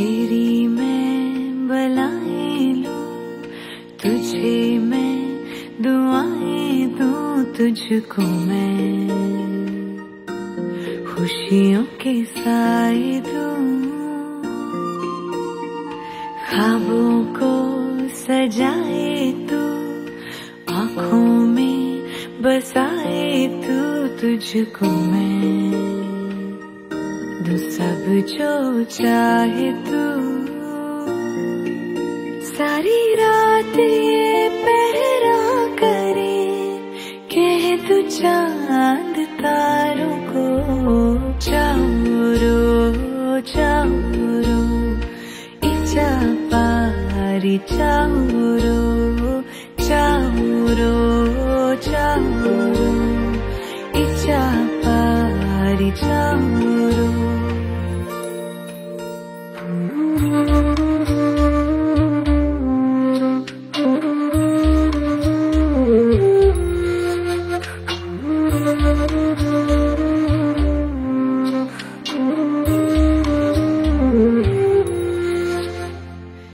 तेरी मैं बलाएं लूं, तुझे मैं दुआएं दूं, तुझको मैं खुशियों के साए दूं, ख्वाबों को सजाए तू, आँखों में बसाए तू, तुझको मैं तू सब जो चाहे तू। सारी रात ये पहरा करे, कह तू चांद तारों को, जाओ रो जाओ रो, इच्छा पारी जाओ रो जाओ रो जाओ रो, इच्छा पारी जाओ रो।